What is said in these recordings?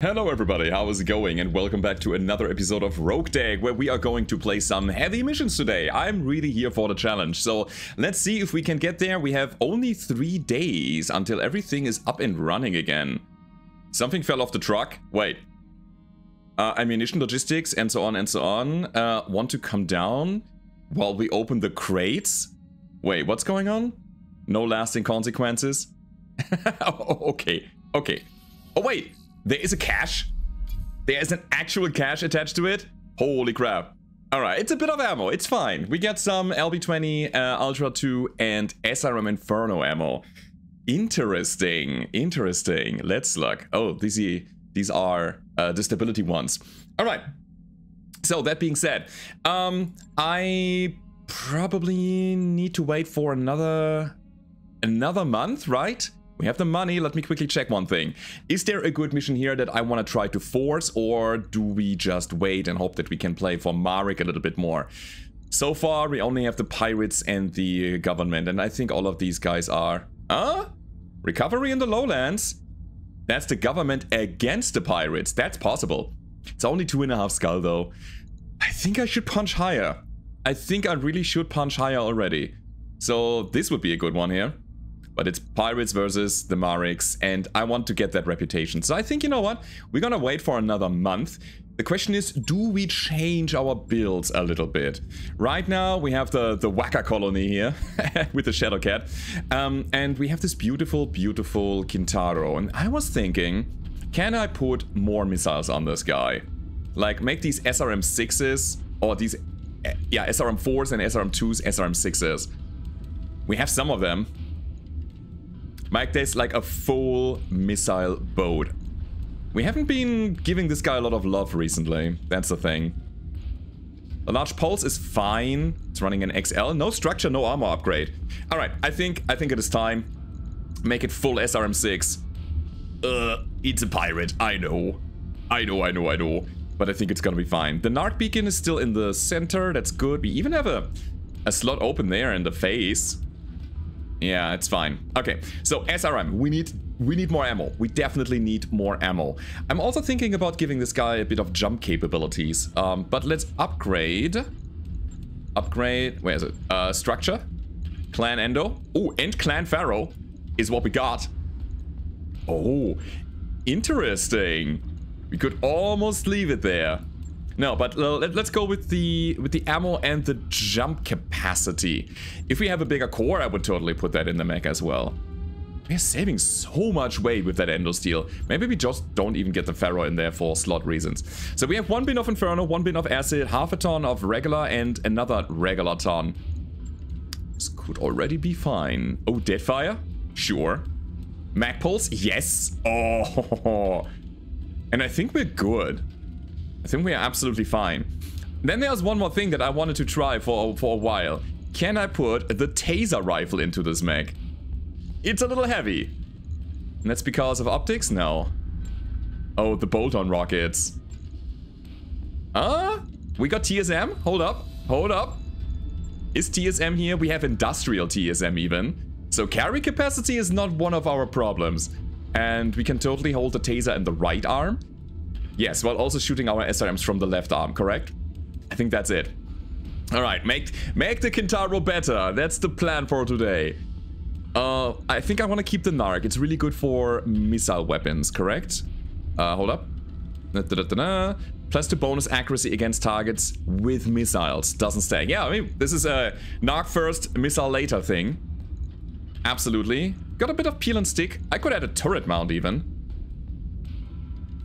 Hello everybody, how is it going, and welcome back to another episode of Roguetech, where we are going to play some heavy missions today. I'm really here for the challenge, so let's see if we can get there. We have only 3 days until everything is up and running again. Something fell off the truck. Wait. Ammunition logistics and so on and so on. Want to come down while we open the crates? Wait, what's going on? No lasting consequences? Okay, okay. Oh wait! There is a cache. There is an actual cache attached to it. Holy crap. All right, it's a bit of ammo. It's fine. We get some LB20, Ultra 2, and SRM Inferno ammo. Interesting. Interesting. Let's look. Oh, these are the stability ones. All right. So that being said, I probably need to wait for another month, right? We have the money. Let me quickly check one thing. Is there a good mission here that I want to try to force, or do we just wait and hope that we can play for Marek a little bit more? So far, we only have the pirates and the government, and I think all of these guys are... Huh? Recovery in the lowlands? That's the government against the pirates. That's possible. It's only 2.5 skull, though. I think I should punch higher. I think I really should punch higher already. So this would be a good one here. But it's pirates versus the Mareks, and I want to get that reputation. So I think, you know what? We're gonna wait for another month. The question is, do we change our builds a little bit? Right now, we have the Wacker colony here with the Shadowcat. And we have this beautiful, beautiful Kintaro. And I was thinking, can I put more missiles on this guy? Like, make these SRM-6s, or these, yeah, SRM-4s and SRM-2s, SRM-6s. We have some of them. Mike, there's like a full missile boat. We haven't been giving this guy a lot of love recently. That's the thing. The large pulse is fine. It's running an XL. No structure, no armor upgrade. All right, I think it is time. Make it full SRM-6. It's a pirate. I know. But I think it's gonna be fine. The NARC beacon is still in the center. That's good. We even have a slot open there in the face. Yeah, it's fine. Okay, so SRM, we need more ammo. We definitely need more ammo. I'm also thinking about giving this guy a bit of jump capabilities. But let's upgrade. Where is it? Structure. Clan Endo. Oh, and Clan Pharaoh is what we got. Oh, interesting. We could almost leave it there. No, but let's go with the ammo and the jump capacity. If we have a bigger core, I would totally put that in the mech as well. We're saving so much weight with that endo steel. Maybe we just don't even get the Pharaoh in there for slot reasons. So we have 1 bin of Inferno, 1 bin of Acid, half a ton of regular, and another regular ton. This could already be fine. Oh, Deadfire? Sure. Mag Pulse? Yes. Oh. And I think we're good. I think we are absolutely fine. Then there's one more thing that I wanted to try for a while. Can I put the taser rifle into this mech? It's a little heavy. And that's because of optics? No. Oh, the bolt-on rockets. Ah, we got TSM? Hold up. Is TSM here? We have industrial TSM even. So carry capacity is not one of our problems. And we can totally hold the taser in the right arm. Yes, while also shooting our SRMs from the left arm, correct? I think that's it. Alright, make the Kintaro better. That's the plan for today. I think I want to keep the NARC. It's really good for missile weapons, correct? Hold up. Plus 2 bonus accuracy against targets with missiles. Doesn't stack. Yeah, I mean, this is a NARC first, missile later thing. Absolutely. Got a bit of peel and stick. I could add a turret mount even.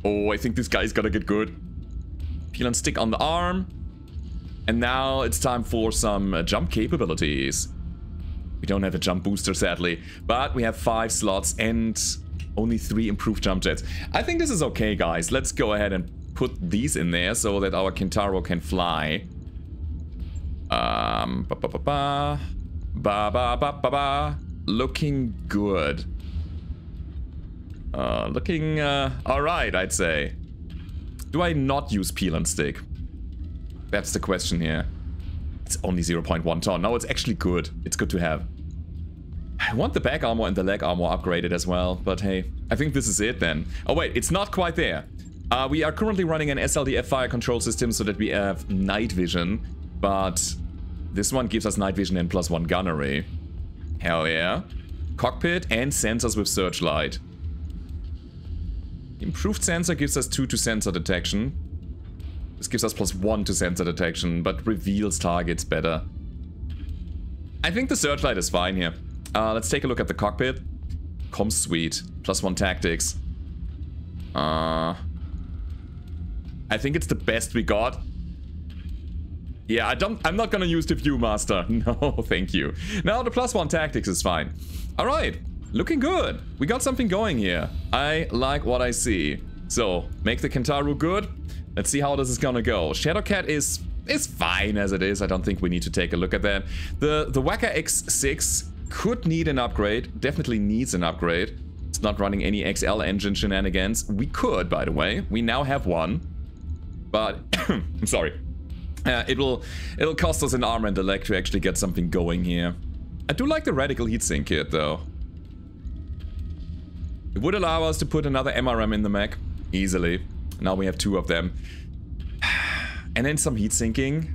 Oh, I think this guy's gonna get good. Peel and stick on the arm. And now it's time for some jump capabilities. We don't have a jump booster, sadly. But we have 5 slots and only 3 improved jump jets. I think this is okay, guys. Let's go ahead and put these in there so that our Kintaro can fly. Looking good. Alright, I'd say. Do I not use peel and stick? That's the question here. It's only 0.1 ton. No, it's actually good. It's good to have. I want the back armor and the leg armor upgraded as well, but hey, I think this is it then. Oh wait, it's not quite there. We are currently running an SLDF fire control system so that we have night vision, but this one gives us night vision and +1 gunnery. Hell yeah. Cockpit and sensors with searchlight. Improved sensor gives us 2 to sensor detection. This gives us +1 to sensor detection, but reveals targets better. I think the searchlight is fine here. Let's take a look at the cockpit. Comms suite, +1 tactics. I think it's the best we got. Yeah, I'm not gonna use the Viewmaster. No, thank you. Now the +1 tactics is fine. All right, looking good. We got something going here. I like what I see. So make the Kintaro good. Let's see how this is gonna go. Shadowcat is fine as it is. I don't think we need to take a look at that. The Wacker X6 could need an upgrade. Definitely needs an upgrade. It's not running any XL engine shenanigans. We could, by the way. We now have one. But I'm sorry. It'll cost us an arm and a leg to actually get something going here. I do like the radical heatsink kit though. It would allow us to put another MRM in the mech easily. Now we have 2 of them. And then some heat sinking.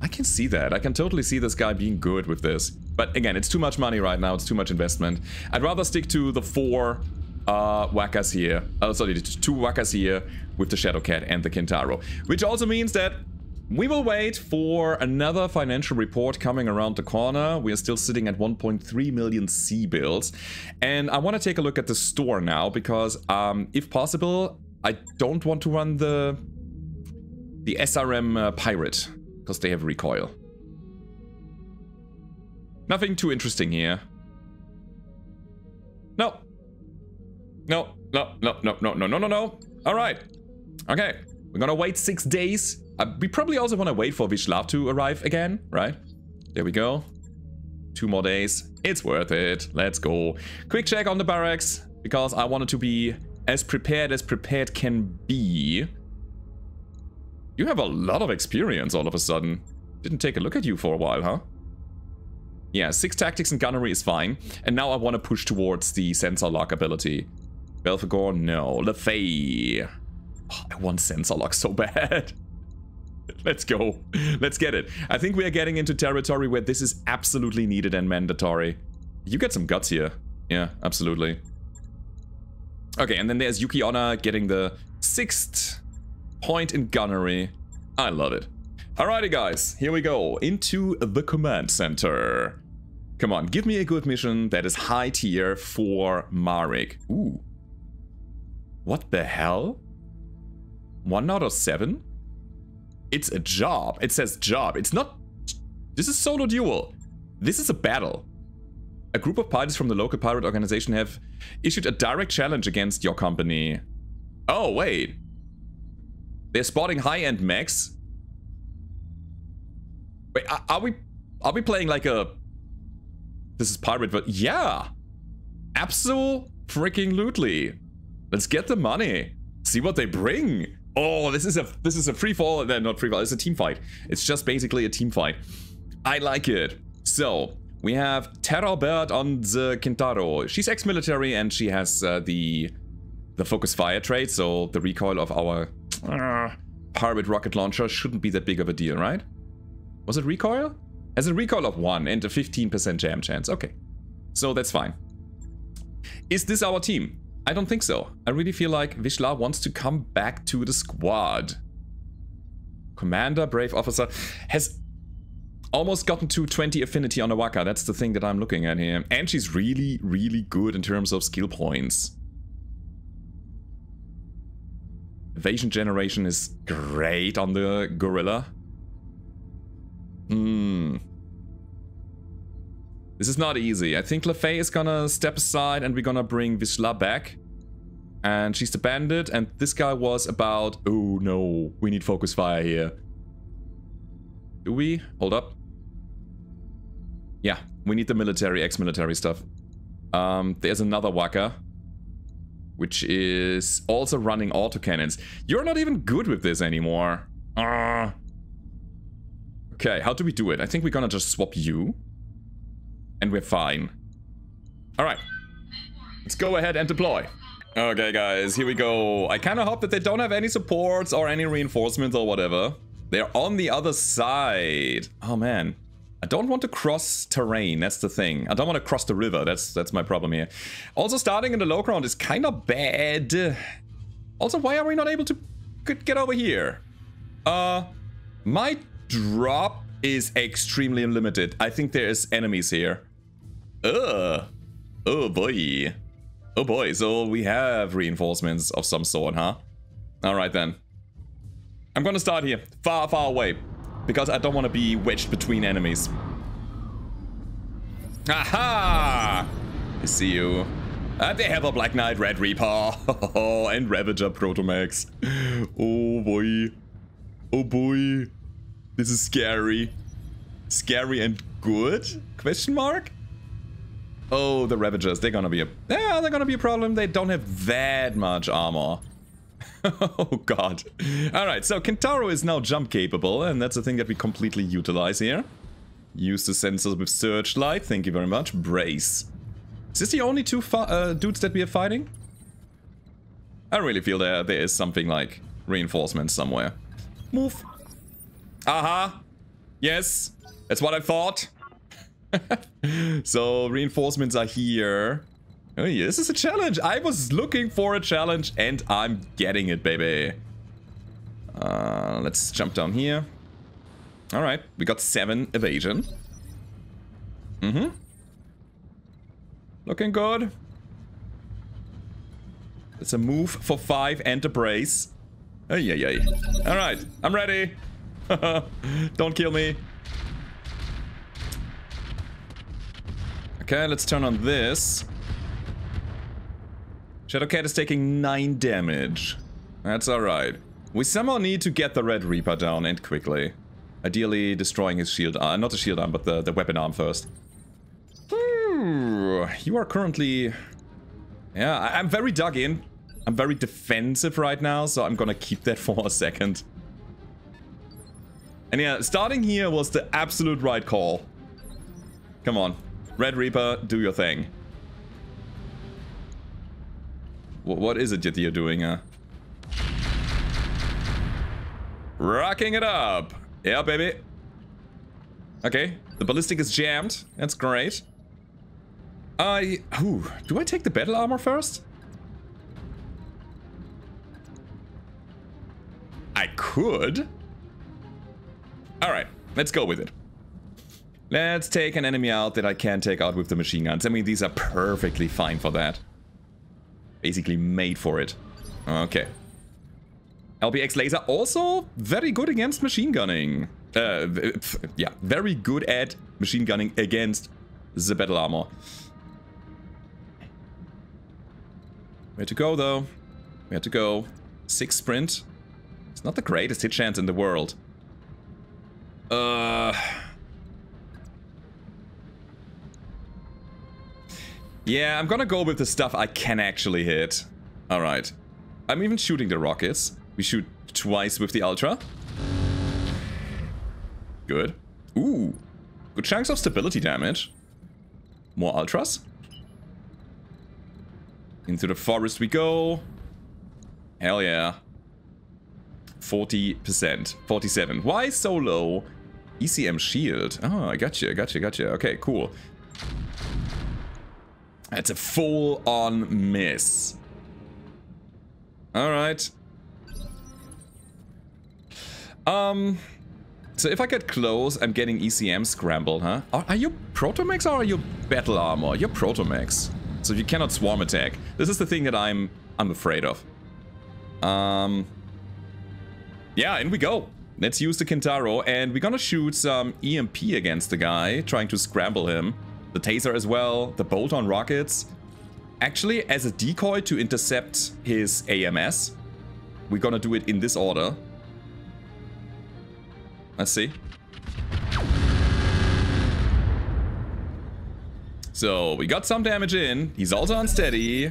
I can see that. I can totally see this guy being good with this. But again, it's too much money right now. It's too much investment. I'd rather stick to the 4 Wackers here. Oh, sorry, the 2 Wackers here with the Shadowcat and the Kintaro. Which also means that we will wait for another financial report coming around the corner. We are still sitting at 1.3 million C bills. And I want to take a look at the store now because if possible, I don't want to run the SRM Pirate, because they have recoil. Nothing too interesting here. No. No, no, no, no, no, no, no, no, no. All right. Okay. We're going to wait 6 days. We probably also want to wait for Vishlav to arrive again, right? There we go. 2 more days. It's worth it. Let's go. Quick check on the barracks, because I wanted to be as prepared can be. You have a lot of experience all of a sudden. Didn't take a look at you for a while, huh? Yeah, 6 tactics and gunnery is fine. And now I want to push towards the sensor lock ability. Belphegor, no. Le Fay. Oh, I want sensor lock so bad. Let's go. Let's get it. I think we are getting into territory where this is absolutely needed and mandatory. You get some guts here. Yeah, absolutely. Okay, and then there's Yuki Onna getting the 6th... point in gunnery. I love it. Alrighty guys, here we go into the command center. Come on, give me a good mission that is high tier for Marek. Ooh. What the hell? 1 out of 7? It's a job. It says job. It's not... This is solo duel. This is a battle. A group of pilots from the local pirate organization have issued a direct challenge against your company. Oh, wait. They're spotting high-end mechs. Wait, are we playing like a... This is pirate, but yeah! Abso-freaking-lutely. Let's get the money. See what they bring. Oh, this is a free fall. No, not free fall. It's a team fight. It's just basically a team fight. I like it. So, we have Terror Bird on the Kintaro. She's ex-military and she has the focus fire trait, so the recoil of our... Pirate rocket launcher shouldn't be that big of a deal, right? Was it recoil? As a recoil of 1 and a 15% jam chance. Okay, so that's fine. Is this our team? I don't think so. I really feel like Vishla wants to come back to the squad. Commander, brave officer, has almost gotten to 20 affinity on Awaka. That's the thing that I'm looking at here. And she's really, really good in terms of skill points. Evasion generation is great on the Gorilla. Hmm. This is not easy. I think Le Fay is gonna step aside and we're gonna bring Vishla back. And she's the bandit and this guy was about... Oh no, we need focus fire here. Do we? Hold up. Yeah, we need the military, ex-military stuff. There's another Wacker, which is also running autocannons. You're not even good with this anymore. Okay, how do we do it? I think we're gonna just swap you. And we're fine. Alright. Let's go ahead and deploy. Okay, guys, here we go. I kind of hope that they don't have any supports or any reinforcements or whatever. They're on the other side. Oh, man. I don't want to cross terrain, that's the thing. I don't want to cross the river, that's my problem here. Also, starting in the low ground is kind of bad. Also, why are we not able to get over here? My drop is extremely limited. I think there is enemies here. Oh boy. Oh boy, so we have reinforcements of some sort, huh? Alright then. I'm gonna start here, far, far away. Because I don't want to be wedged between enemies. Aha! I see you. They have a Black Knight, Red Reaper, and Ravager Protomax. Oh boy. Oh boy. This is scary. Scary and good? Question mark? Oh, the Ravagers. They're gonna be a... Yeah, they're gonna be a problem. They don't have that much armor. Oh god. Alright, so Kintaro is now jump capable, and that's a thing that we completely utilize here. Use the sensors with searchlight, thank you very much. Brace. Is this the only two dudes that we are fighting? I really feel there is something like reinforcements somewhere. Move. Aha. Yes, that's what I thought. So reinforcements are here. Oh, yeah, this is a challenge. I was looking for a challenge and I'm getting it, baby. Let's jump down here. All right, we got 7 evasion. Mm-hmm. Looking good. It's a move for 5 and a brace. Oh, yeah, yeah. All right, I'm ready. Don't kill me. Okay, let's turn on this. Shadowcat is taking 9 damage. That's alright. We somehow need to get the Red Reaper down and quickly. Ideally destroying his shield arm. Not the shield arm, but the weapon arm first. Ooh, you are currently... Yeah, I'm very dug in. I'm very defensive right now, so I'm gonna keep that for a second. And yeah, starting here was the absolute right call. Come on. Red Reaper, do your thing. What is it that you're doing, huh? Rocking it up! Yeah, baby! Okay, the ballistic is jammed. That's great. Do I take the battle armor first? I could. Alright, let's go with it. Let's take an enemy out that I can take out with the machine guns. I mean, these are perfectly fine for that. Basically made for it. Okay. LBX laser also very good against machine gunning. Yeah, very good at machine gunning against the battle armor. Where to go though? Where to go? 6 sprint. It's not the greatest hit chance in the world. Yeah, I'm gonna go with the stuff I can actually hit. Alright. I'm even shooting the rockets. We shoot twice with the Ultra. Good. Ooh. Good chunks of stability damage. More Ultras. Into the forest we go. Hell yeah. 40%. 47. Why so low? ECM shield. Oh, I gotcha, gotcha, gotcha. Okay, cool. That's a full-on miss. Alright. So if I get close, I'm getting ECM scrambled, huh? Are you Protomax or are you Battle Armor? You're Protomax. So you cannot swarm attack. This is the thing that I'm afraid of. Yeah, in we go. Let's use the Kintaro, and we're gonna shoot some EMP against the guy, trying to scramble him. The taser as well, the bolt-on rockets. Actually, as a decoy to intercept his AMS. We're gonna do it in this order. Let's see. So, we got some damage in. He's also unsteady.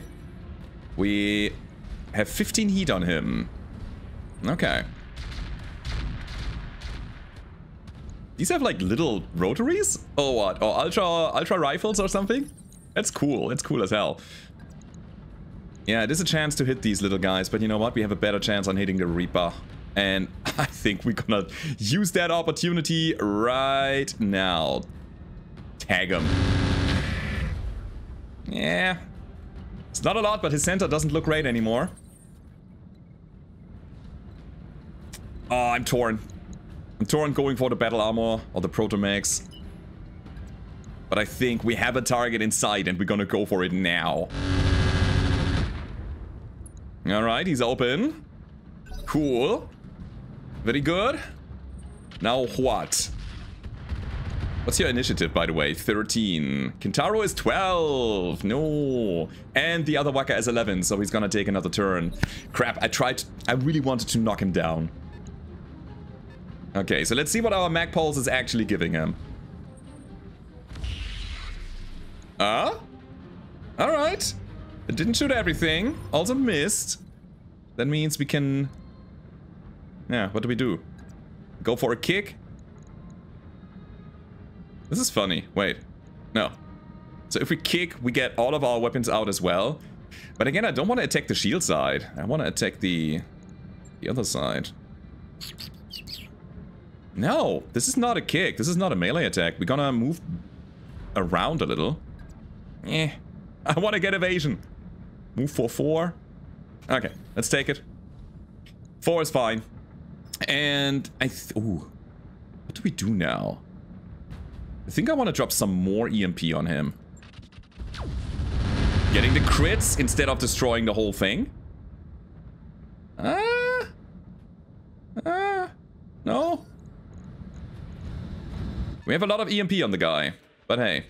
We have 15 heat on him. Okay. These have like little rotaries or what? Or ultra rifles or something? That's cool. That's cool as hell. Yeah, it is a chance to hit these little guys, but you know what? We have a better chance on hitting the Reaper. And I think we're gonna use that opportunity right now. Tag him. Yeah. It's not a lot, but his center doesn't look great anymore. Oh, I'm torn. I'm torn going for the battle armor or the Protomax. But I think we have a target in sight and we're gonna go for it now. Alright, he's open. Cool. Very good. Now what? What's your initiative, by the way? 13. Kintaro is 12. No. And the other Wacker is 11, so he's gonna take another turn. Crap, I really wanted to knock him down. Okay, so let's see what our Mag Pulse is actually giving him. Alright. It didn't shoot everything. Also missed. That means we can... Yeah, what do we do? Go for a kick? This is funny. Wait. No. So if we kick, we get all of our weapons out as well. But again, I don't want to attack the shield side. I want to attack the other side. No, this is not a kick. This is not a melee attack. We're gonna move around a little. Eh. I want to get evasion. Move for 4. Okay, let's take it. 4 is fine. And I... Ooh. What do we do now? I think I want to drop some more EMP on him. Getting the crits instead of destroying the whole thing. No. We have a lot of EMP on the guy. But hey.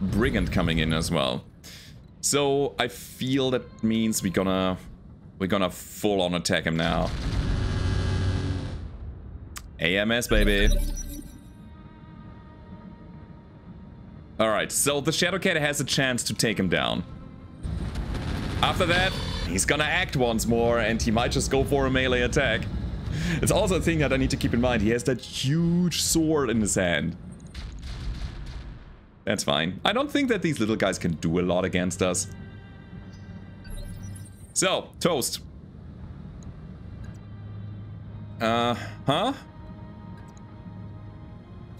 Brigand coming in as well. So I feel that means we're gonna full on attack him now. AMS baby. Alright, so the Shadowcat has a chance to take him down. After that, he's gonna act once more and he might just go for a melee attack. It's also a thing that I need to keep in mind. He has that huge sword in his hand. That's fine. I don't think that these little guys can do a lot against us. So, toast. Huh?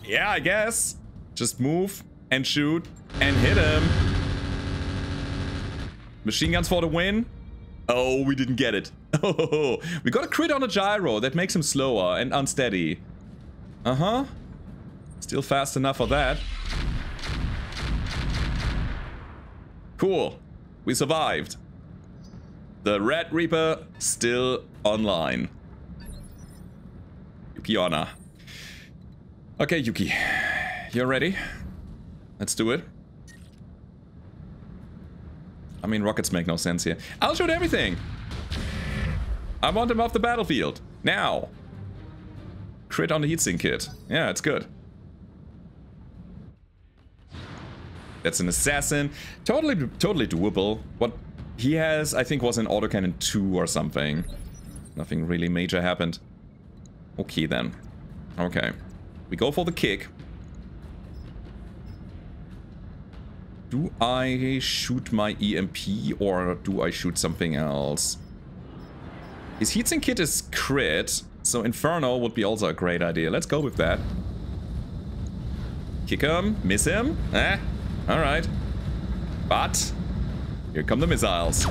Yeah, I guess. Just move and shoot and hit him. Machine guns for the win. Oh, we didn't get it. Oh, we got a crit on a gyro. That makes him slower and unsteady. Uh-huh. Still fast enough for that. Cool, we survived. The Red Reaper still online. Yuki Onna. Okay, Yuki, you're ready. Let's do it. I mean, rockets make no sense here. I'll shoot everything. I want him off the battlefield now. Crit on the heatsink kit. Yeah, it's good. That's an assassin. Totally doable. What he has, I think, was an autocannon 2 or something. Nothing really major happened. Okay, then. Okay. We go for the kick. Do I shoot my EMP or do I shoot something else? His heatsink kit is crit, so Inferno would be also a great idea. Let's go with that. Kick him. Miss him. Eh? All right, but here come the missiles.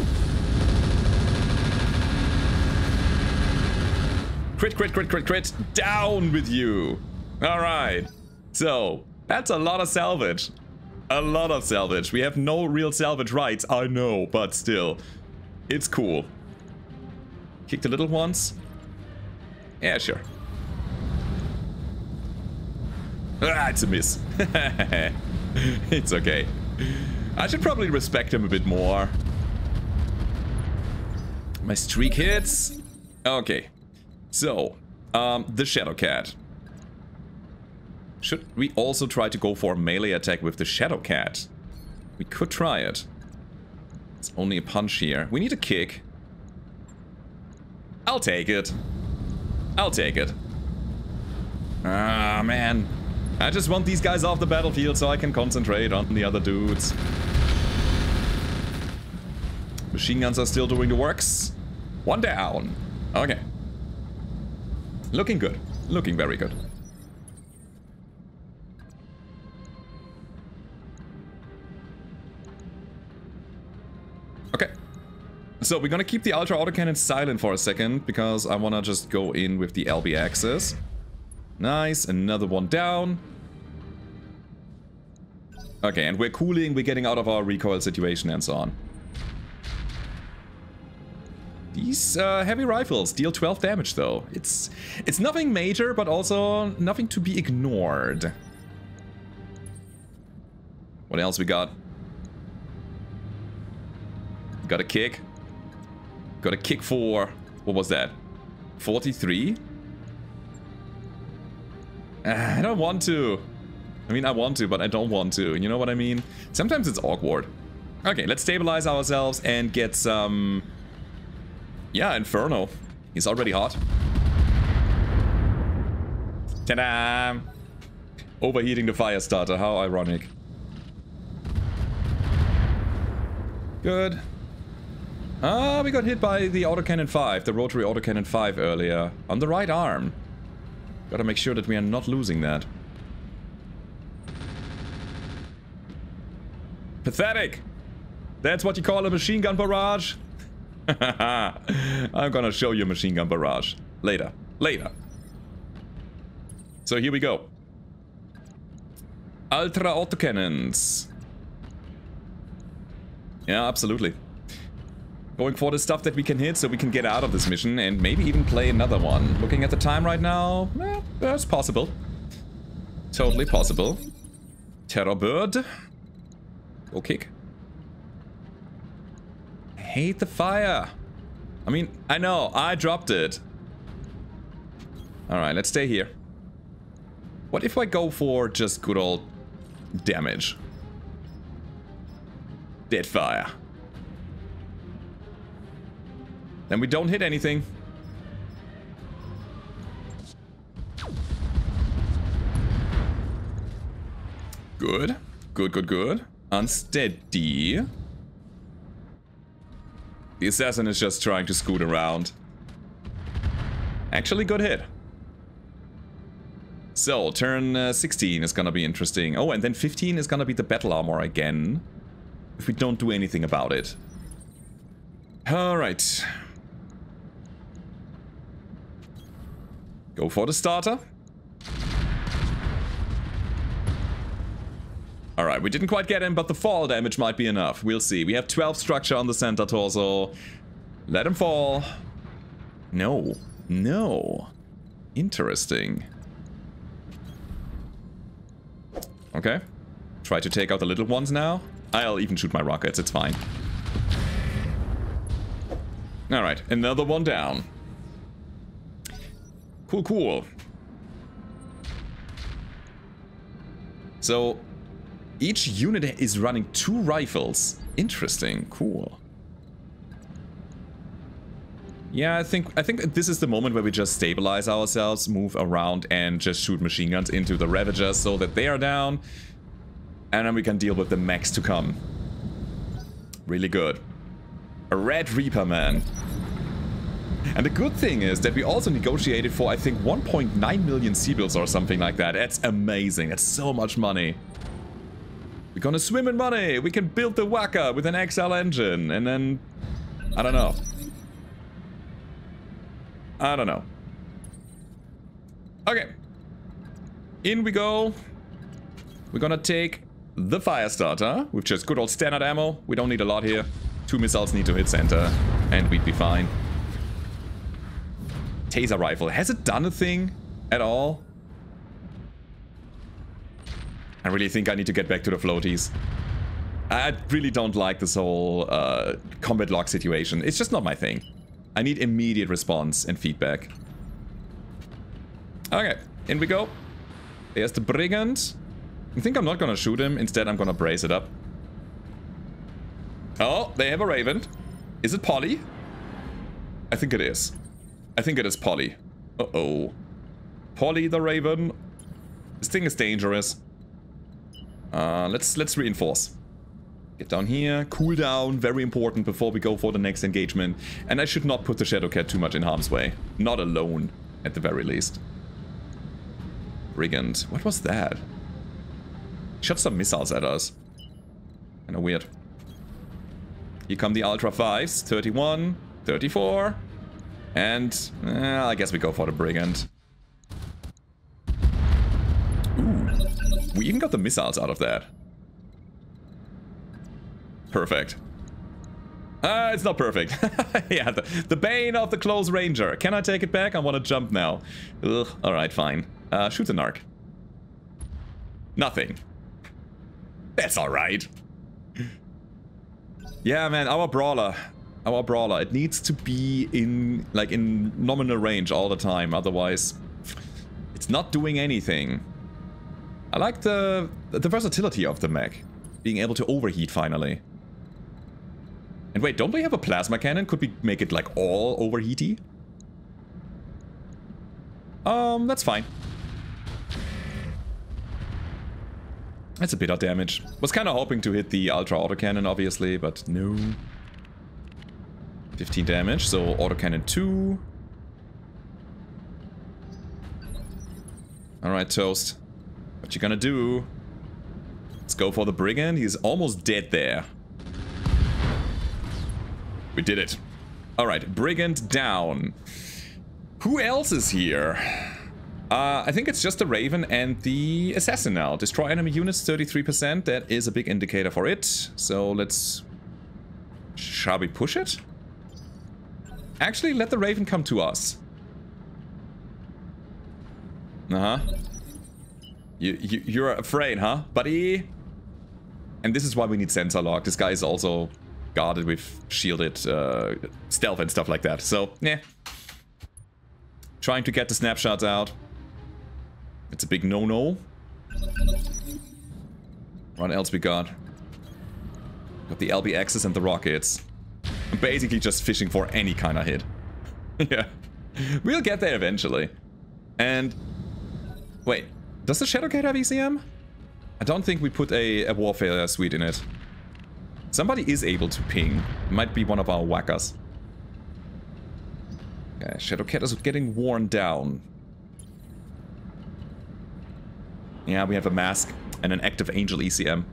Crit, crit, crit, crit, crit, down with you. All right, so that's a lot of salvage. A lot of salvage. We have no real salvage rights, I know, but still, it's cool. Kick the little ones. Yeah, sure. Ah, it's a miss. It's okay. I should probably respect him a bit more. My streak hits. Okay. So, the Shadowcat. Should we also try to go for a melee attack with the Shadowcat? We could try it. It's only a punch here. We need a kick. I'll take it. I'll take it. Ah, man. I just want these guys off the battlefield so I can concentrate on the other dudes. Machine guns are still doing the works. One down. Okay. Looking good. Looking very good. Okay. So we're gonna keep the Ultra Autocannon silent for a second, because I wanna just go in with the LBXs. Nice, another one down. Okay, and we're cooling, we're getting out of our recoil situation and so on. These heavy rifles deal 12 damage though. It's nothing major, but also nothing to be ignored. What else we got? Got a kick. Got a kick for... what was that? 43? I don't want to. I mean, I want to, but I don't want to. You know what I mean? Sometimes it's awkward. Okay, let's stabilize ourselves and get some... yeah, Inferno. He's already hot. Ta-da! Overheating the Firestarter. How ironic. Good. Ah, we got hit by the Autocannon 5, the Rotary Autocannon 5 earlier. On the right arm. Gotta make sure that we are not losing that. Pathetic! That's what you call a machine gun barrage? I'm gonna show you machine gun barrage. Later. Later. So here we go. Ultra Autocannons. Yeah, absolutely. Going for the stuff that we can hit so we can get out of this mission and maybe even play another one. Looking at the time right now, eh, that's possible. Totally possible. Terror Bird. Go kick. I hate the fire. I mean, I know, I dropped it. Alright, let's stay here. What if I go for just good old damage? Dead fire. Then we don't hit anything. Good. Good, good, good. Unsteady. The assassin is just trying to scoot around. Actually, good hit. So, turn 16 is gonna be interesting. Oh, and then 15 is gonna be the battle armor again. If we don't do anything about it. Alright. Go for the starter. Alright, we didn't quite get him, but the fall damage might be enough. We'll see. We have 12 structure on the center torso. Let him fall. No. No. Interesting. Okay. Try to take out the little ones now. I'll even shoot my rockets, it's fine. Alright, another one down. Cool, cool. So, each unit is running 2 rifles. Interesting, cool. Yeah, I think this is the moment where we just stabilize ourselves, move around and just shoot machine guns into the Ravagers so that they are down. And then we can deal with the mechs to come. Really good. A Red Reaper, man. And the good thing is that we also negotiated for, I think, 1.9 million Seabills or something like that. That's amazing. That's so much money. We're gonna swim in money. We can build the Wacker with an XL engine. And then... I don't know. I don't know. Okay. In we go. We're gonna take the Firestarter with just good old standard ammo. We don't need a lot here. 2 missiles need to hit center, and we'd be fine. Taser rifle. Has it done a thing at all? I really think I need to get back to the floaties. I really don't like this whole combat lock situation. It's just not my thing. I need immediate response and feedback. Okay, in we go. There's the Brigand. I think I'm not gonna shoot him. Instead, I'm gonna brace it up. Oh, they have a Raven. Is it Polly? I think it is. I think it is Polly. Uh-oh. Polly the Raven. This thing is dangerous. Let's reinforce. Get down here. Cooldown, very important before we go for the next engagement. And I should not put the Shadowcat too much in harm's way. Not alone, at the very least. Brigand. What was that? Shot some missiles at us. Kinda weird. Here come the Ultra 5s. 31, 34. And I guess we go for the Brigand. Ooh. We even got the missiles out of that. Perfect. It's not perfect. Yeah, the bane of the close ranger. Can I take it back? I want to jump now. Ugh, all right, fine. Shoot the NARC. Nothing. That's all right. Yeah, man, our brawler. It needs to be in like in nominal range all the time. Otherwise, it's not doing anything. I like the versatility of the mech. Being able to overheat finally. And wait, don't we have a plasma cannon? Could we make it like all overheaty? That's fine. That's a bit of damage. Was kind of hoping to hit the Ultra Autocannon obviously, but no. 15 damage, so Autocannon 2. Alright, Toast. What you gonna do? Let's go for the Brigand. He's almost dead there. We did it. All right, Brigand down. Who else is here? I think it's just the Raven and the Assassin now. Destroy enemy units, 33%. That is a big indicator for it. So let's... Shall we push it? Actually, let the Raven come to us. Uh-huh. You're afraid, huh, buddy? And this is why we need sensor lock. This guy is also guarded with shielded stealth and stuff like that. So, yeah. Trying to get the snapshots out. It's a big no-no. What else we got? Got the LBXs and the rockets. I'm basically just fishing for any kind of hit. Yeah. We'll get there eventually. And... Wait. Does the Shadowcat have ECM? I don't think we put a Warfare suite in it. Somebody is able to ping. Might be one of our Wackers. Okay, Shadowcat is getting worn down. Yeah, we have a mask and an active Angel ECM.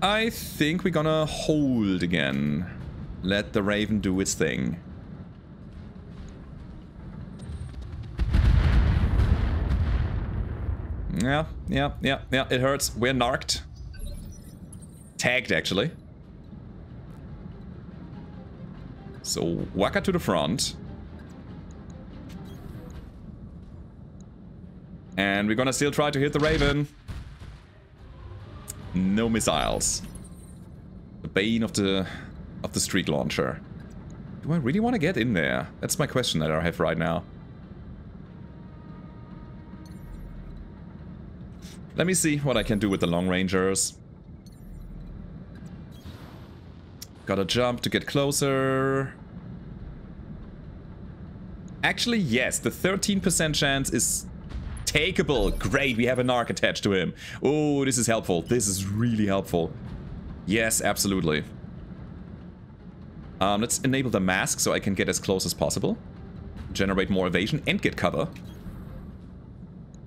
I think we're gonna hold again. Let the Raven do its thing. Yeah, it hurts. We're narked. Tagged, actually. So, Wacker to the front. And we're gonna still try to hit the Raven. No missiles. The bane of the streak launcher. Do I really want to get in there? That's my question that I have right now. Let me see what I can do with the long rangers. Gotta jump to get closer. Actually, yes, the 13% chance is takeable. Great, we have an arc attached to him. Oh, this is helpful. This is really helpful. Yes, absolutely. Let's enable the mask so I can get as close as possible. Generate more evasion and get cover.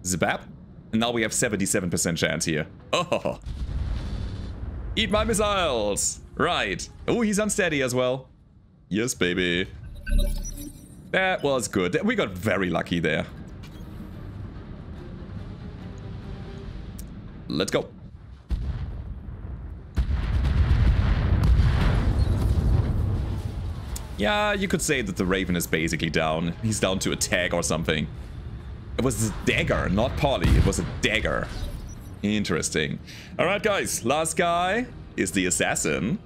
Zabap. And now we have 77% chance here. Oh! Eat my missiles! Right. Oh, he's unsteady as well. Yes, baby. That was good. We got very lucky there. Let's go. Yeah, you could say that the Raven is basically down. He's down to a tag or something. It was a dagger, not Polly. It was a dagger. Interesting. All right, guys. Last guy is the Assassin.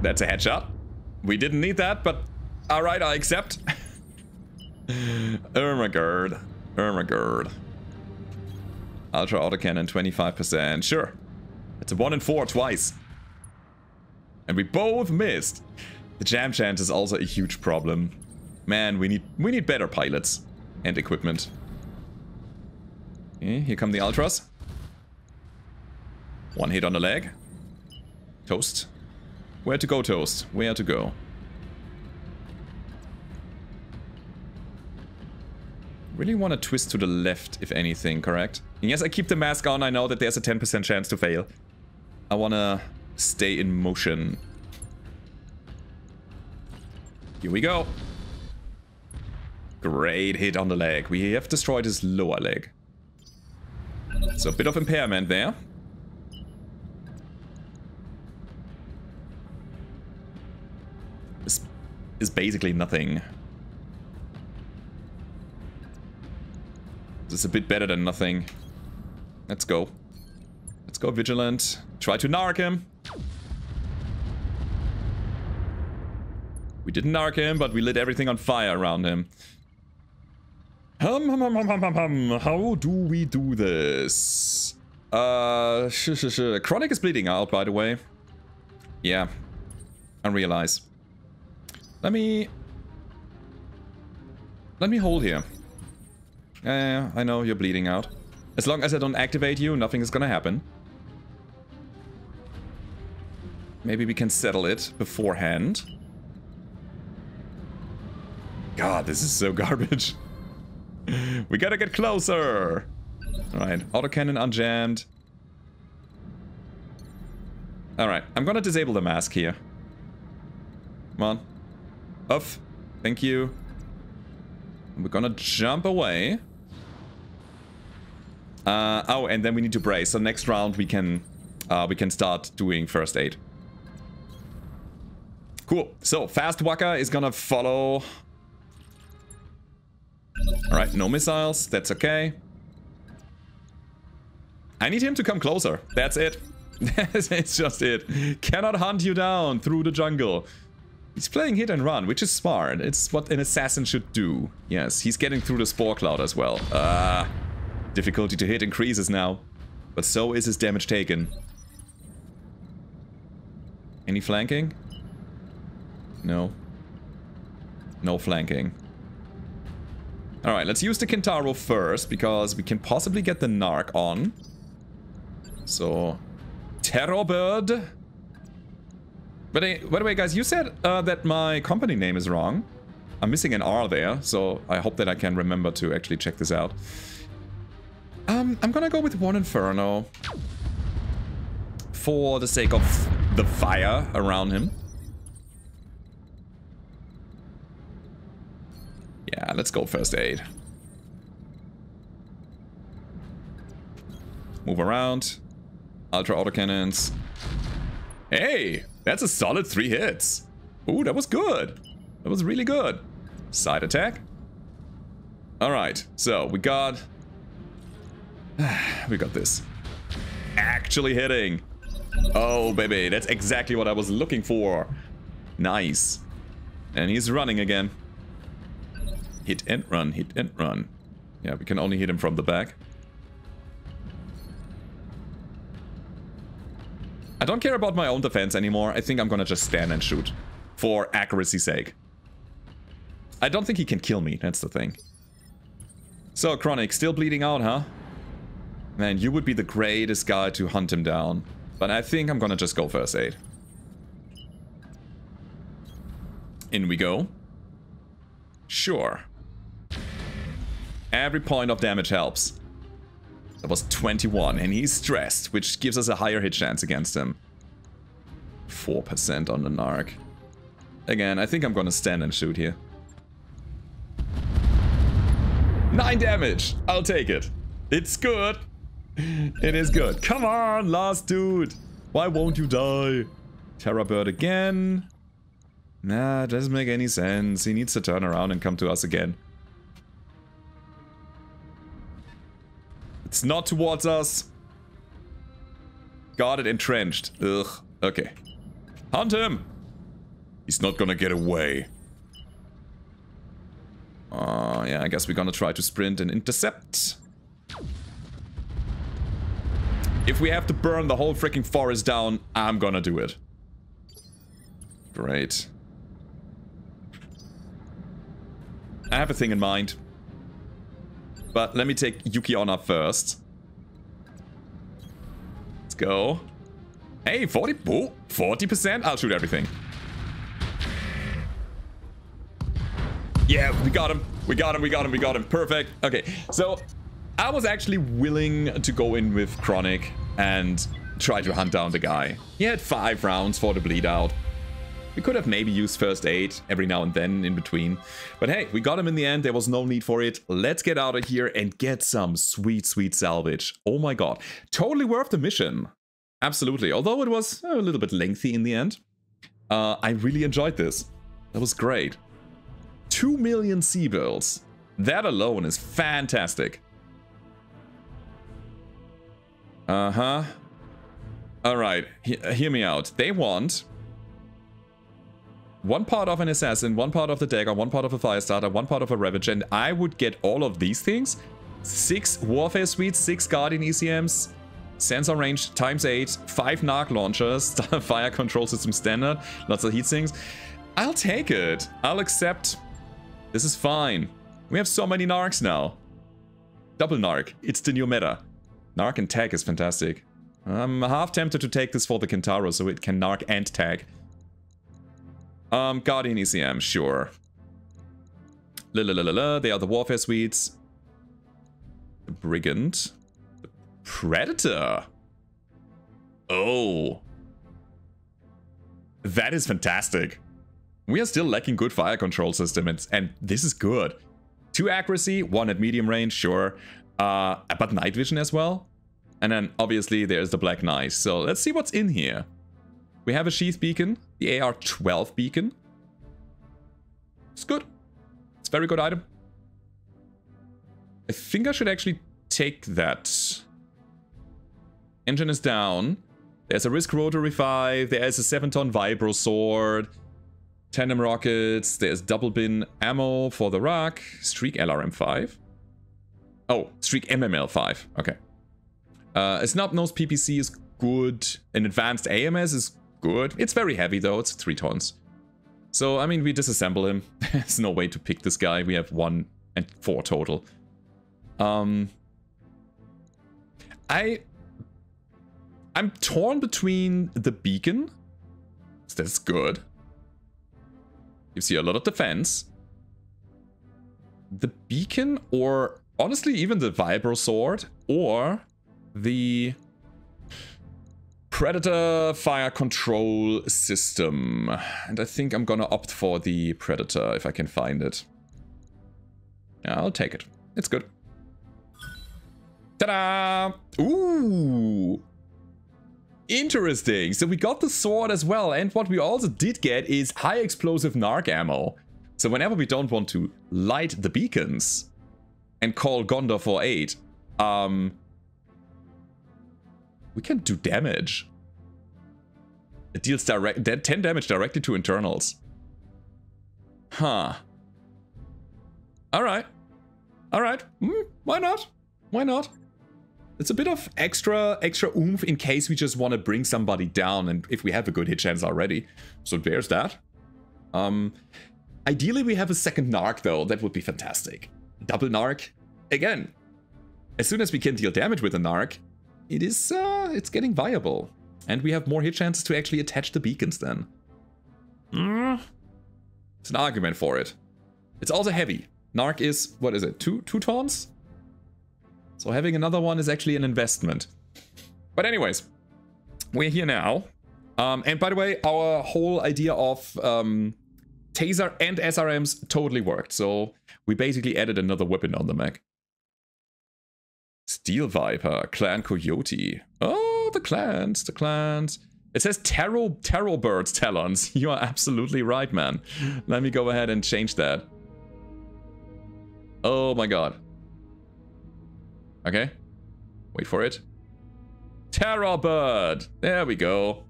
That's a headshot. We didn't need that, but all right, I accept. Oh my god. Oh my god. Ultra autocannon, 25%. Sure. It's a 1 in 4 twice. And we both missed. The jam chance is also a huge problem. Man, we need better pilots and equipment. Okay, here come the Ultras. One hit on the leg. Toast. Where to go, Toast? Where to go? Really want to twist to the left, if anything, correct? And yes, I keep the mask on. I know that there's a 10% chance to fail. I want to stay in motion. Here we go. Great hit on the leg. We have destroyed his lower leg. So a bit of impairment there. This is basically nothing. This is a bit better than nothing. Let's go. Let's go vigilant. Try to narc him. We didn't narc him, but we lit everything on fire around him. How do we do this? Chronic is bleeding out, by the way. Yeah. I realize. Let me hold here. Yeah, I know you're bleeding out. As long as I don't activate you, nothing is gonna happen. Maybe we can settle it beforehand. God, this is so garbage. We gotta get closer. Alright, autocannon unjammed. Alright, I'm gonna disable the mask here. Come on. Off. Thank you. We're gonna jump away. Oh, and then we need to brace. So next round we can start doing first aid. Cool. So fast Wacker is gonna follow. All right, no missiles. That's okay. I need him to come closer. That's it. It's just it. Cannot hunt you down through the jungle. He's playing hit and run, which is smart. It's what an assassin should do. Yes, he's getting through the spore cloud as well. Difficulty to hit increases now, but so is his damage taken. Any flanking? No. No flanking. Alright, let's use the Kintaro first, because we can possibly get the NARC on. So, Terror Bird. But by the way, guys, you said that my company name is wrong. I'm missing an R there, so I hope that I can remember to actually check this out. I'm gonna go with one Inferno. For the sake of the fire around him. Yeah, let's go first aid. Move around. Ultra autocannons. Hey, that's a solid 3 hits. Ooh, that was good. That was really good. Side attack. Alright, so we got... we got this. Actually hitting. Oh, baby, that's exactly what I was looking for. Nice. And he's running again. Hit and run, hit and run. Yeah, we can only hit him from the back. I don't care about my own defense anymore. I think I'm gonna just stand and shoot. For accuracy's sake. I don't think he can kill me, that's the thing. So, Chronic, still bleeding out, huh? Man, you would be the greatest guy to hunt him down. But I think I'm gonna just go first aid. In we go. Sure. Every point of damage helps. That was 21, and he's stressed, which gives us a higher hit chance against him. 4% on the NARC. Again, I think I'm gonna stand and shoot here. 9 damage! I'll take it. It's good. It is good. Come on, last dude. Why won't you die? Terror Bird again. Nah, it doesn't make any sense. He needs to turn around and come to us again. It's not towards us. Got it entrenched. Ugh. Okay. Hunt him! He's not gonna get away. Yeah, I guess we're gonna try to sprint and intercept. If we have to burn the whole freaking forest down, I'm gonna do it. Great. I have a thing in mind. But let me take Yuki Onna first. Let's go. Hey, 40. Oh, 40%. I'll shoot everything. Yeah, we got him. We got him. We got him. We got him. Perfect. Okay, so I was actually willing to go in with Chronic and try to hunt down the guy. He had 5 rounds for the bleed out. We could have maybe used first aid every now and then in between. But hey, we got him in the end. There was no need for it. Let's get out of here and get some sweet, sweet salvage. Oh my god. Totally worth the mission. Absolutely. Although it was a little bit lengthy in the end. I really enjoyed this. That was great. 2 million sea bills. That alone is fantastic. Uh-huh. Alright, hear me out. They want one part of an assassin, one part of the dagger, one part of a firestarter, one part of a ravager, and I would get all of these things. 6 warfare suites, 6 guardian ECMs, sensor range ×8, 5 NARC launchers, fire control system standard, lots of heat sinks. I'll take it. I'll accept. This is fine. We have so many NARCs now. Double NARC. It's the new meta. NARC and tag is fantastic. I'm half tempted to take this for the Kintaro so it can NARC and tag. Guardian ECM, sure. They are the warfare suites. The Brigand. The Predator. Oh. That is fantastic. We are still lacking good fire control system, and this is good. 2 accuracy, 1 at medium range, sure. But night vision as well. And then, obviously, there's the Black Knight. So, let's see what's in here. We have a sheath beacon. The AR-12 beacon. It's good. It's a very good item. I think I should actually take that. Engine is down. There's a Risk Rotary 5. There's a 7-ton Vibro Sword. Tandem rockets. There's double bin ammo for the rock. Streak LRM-5. Oh, Streak MML-5. Okay. A snub-nose PPC is good. An advanced AMS is good. It's very heavy though. It's 3 tons. So, I mean, we disassemble him. There's no way to pick this guy. We have 1 and 4 total. I'm torn between the beacon. That's good. Gives you a lot of defense. The beacon, or honestly, even the Vibro Sword, or the Predator fire control system. And I think I'm gonna opt for the Predator if I can find it. I'll take it. It's good. Ta-da! Ooh! Interesting. So we got the sword as well. And what we also did get is high explosive NARC ammo. So whenever we don't want to light the beacons and call Gondor for aid, we can do damage. It deals 10 damage directly to internals. Huh. Alright. Alright. Why not? Why not? It's a bit of extra oomph in case we just want to bring somebody down and if we have a good hit chance already. So there's that. Ideally we have a second NARC though. That would be fantastic. Double NARC. Again, as soon as we can deal damage with a NARC, it is, it's getting viable. And we have more hit chances to actually attach the beacons then. It's an argument for it. It's also heavy. NARC is, what is it, 2 tons? So having another one is actually an investment. But anyways, we're here now. And by the way, our whole idea of Taser and SRMs totally worked. So we basically added another weapon on the mech. Steel Viper, Clan Coyote. Oh, the clans, the clans. It says Terror Bird's Talons. You are absolutely right, man. Let me go ahead and change that. Oh my god. Okay. Wait for it. Terror Bird. There we go.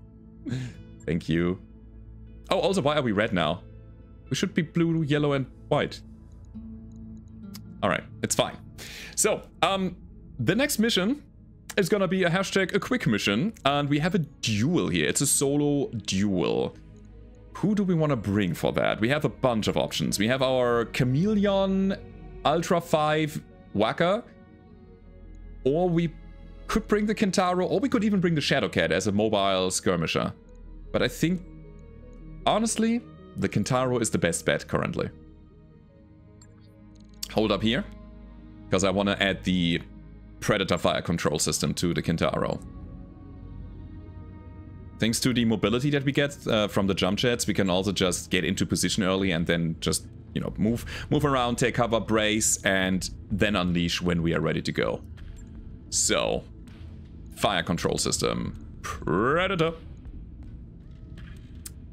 Thank you. Oh, also, why are we red now? We should be blue, yellow, and white. Alright, it's fine. So, the next mission is gonna be a hashtag a quick mission, and we have a duel here. It's a solo duel. Who do we want to bring for that? We have a bunch of options. We have our Chameleon, Ultra 5, Wacker, or we could bring the Kintaro, or we could even bring the Shadowcat as a mobile skirmisher. But I think, honestly, the Kintaro is the best bet currently. Hold up here, because I want to add the Predator fire control system to the Kintaro. Thanks to the mobility that we get from the jump jets, we can also just get into position early and then just, you know, move around, take cover, brace, and then unleash when we are ready to go. So, fire control system, Predator.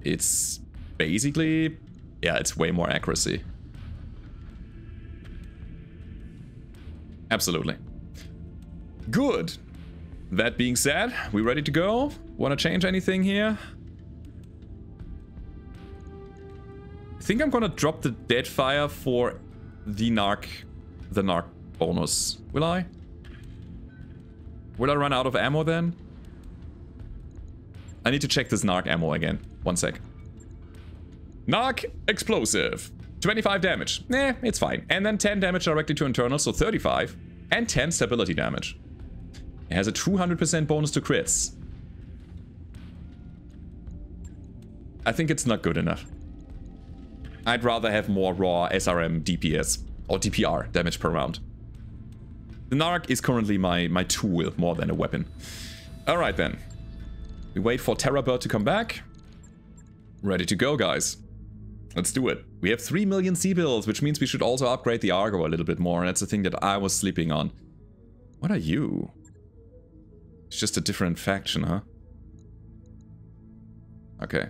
It's basically, yeah, it's way more accuracy. Absolutely. Good. That being said, we ready to go? Want to change anything here? I think I'm gonna drop the dead fire for the NARC bonus. Will I? Will I run out of ammo then? I need to check this NARC ammo again. One sec. NARC explosive. 25 damage. Nah, it's fine. And then 10 damage directly to internal, so 35. And 10 stability damage. It has a 200% bonus to crits. I think it's not good enough. I'd rather have more raw SRM DPS or DPR damage per round. The NARC is currently my tool more than a weapon. Alright then. We wait for Terror Bird to come back. Ready to go, guys. Let's do it. We have 3 million C-bills, which means we should also upgrade the Argo a little bit more. And that's the thing that I was sleeping on. What are you? It's just a different faction, huh? Okay.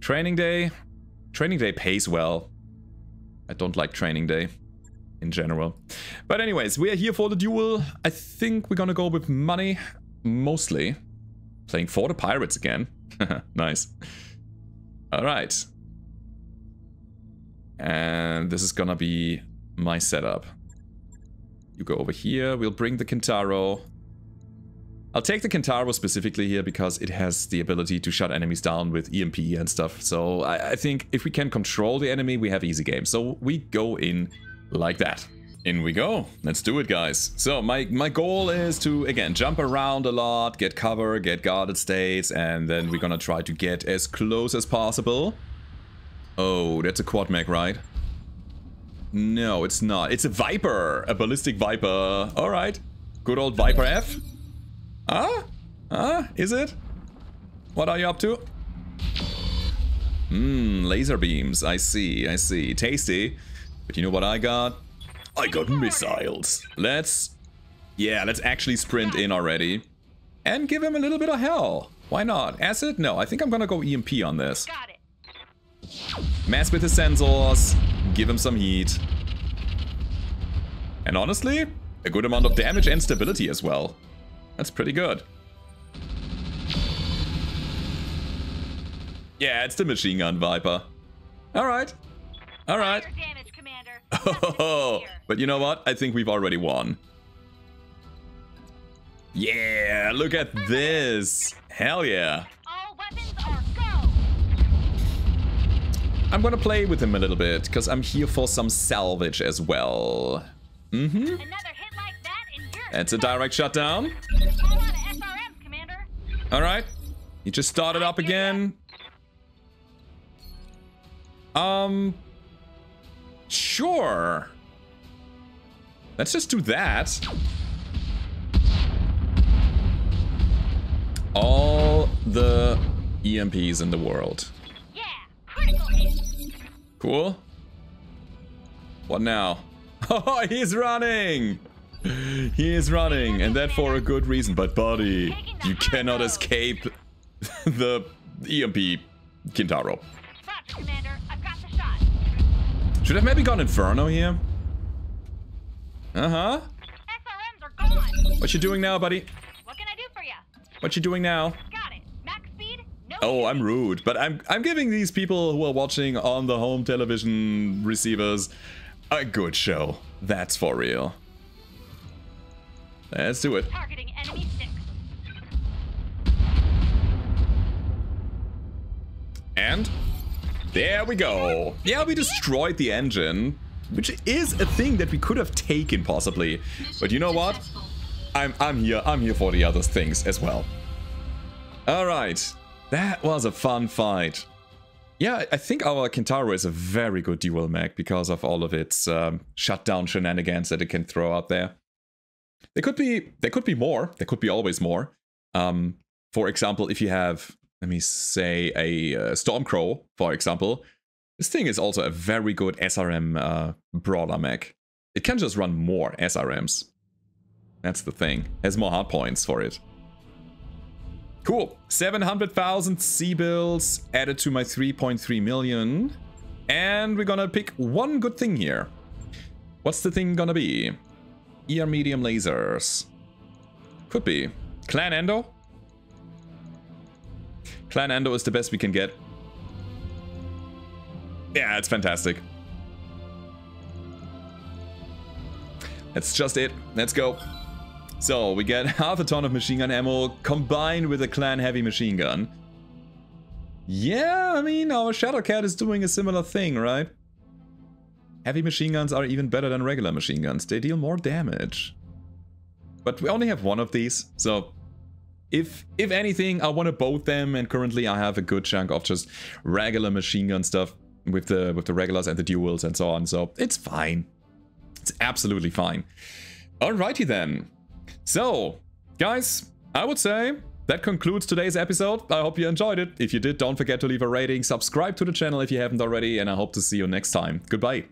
Training day. Training day pays well. I don't like training day in general. But anyways, we are here for the duel. I think we're gonna go with money, mostly. Playing for the pirates again. Nice. Alright. And this is gonna be my setup. You go over here, we'll bring the Kintaro. I'll take the Kintaro specifically here because it has the ability to shut enemies down with EMP and stuff. So I think if we can control the enemy, we have easy game. So we go in like that. In we go. Let's do it, guys. So my goal is to, again, jump around a lot, get cover, get guarded states, and then we're gonna try to get as close as possible. Oh, that's a quad mech, right? No, it's not. It's a Viper. A ballistic Viper. All right. Good old Viper F. Huh? Huh? Is it? What are you up to? Mmm, laser beams. I see, I see. Tasty. But you know what I got? I got missiles. Let's actually sprint in already. And give him a little bit of hell. Why not? Acid? No, I think I'm gonna go EMP on this. Got it. Mess with his sensors. Give him some heat. And honestly, a good amount of damage and stability as well. That's pretty good. Yeah, it's the machine gun Viper. Alright. Alright. Oh, but you know what? I think we've already won. Yeah, look at this. Hell yeah. I'm gonna play with him a little bit, because I'm here for some salvage as well. Mm-hmm. That's a direct shutdown. Alright. He just started up again. Sure. Let's just do that. All the EMPs in the world. Yeah, critical hit. Cool. What now? Oh, he's running! He is running, and that for a good reason. But buddy, you cannot escape the EMP Kintaro. Should have maybe gone Inferno here. Uh-huh. SRMs are gone. What you doing now, buddy? What can I do for you? What you doing now? Got it. Max speed, no. Oh, I'm rude, but I'm giving these people who are watching on the home television receivers a good show. That's for real. Let's do it. Targeting enemy 6. And there we go. Yeah, we destroyed the engine, which is a thing that we could have taken possibly. But you know what? I'm here for the other things as well. All right, that was a fun fight. Yeah, I think our Kintaro is a very good dual mech because of all of its shutdown shenanigans that it can throw out there. There could be more. There could be always more. For example, if you have, let me say, a Stormcrow, for example, this thing is also a very good SRM brawler mech. It can just run more SRMs. That's the thing. It has more hard points for it. Cool. 700,000 C-bills added to my 3.3 million. And we're gonna pick one good thing here. What's the thing gonna be? ER medium lasers. Could be. Clan Endo? Clan Endo is the best we can get. Yeah, it's fantastic. That's just it. Let's go. So, we get half a ton of machine gun ammo combined with a clan heavy machine gun. Yeah, I mean, our Shadowcat is doing a similar thing, right? Heavy machine guns are even better than regular machine guns. They deal more damage. But we only have one of these, so if anything, I want to both them, and currently I have a good chunk of just regular machine gun stuff with the regulars and the duels and so on, so it's fine. It's absolutely fine. Alrighty then. So, guys, I would say that concludes today's episode. I hope you enjoyed it. If you did, don't forget to leave a rating, subscribe to the channel if you haven't already, and I hope to see you next time. Goodbye.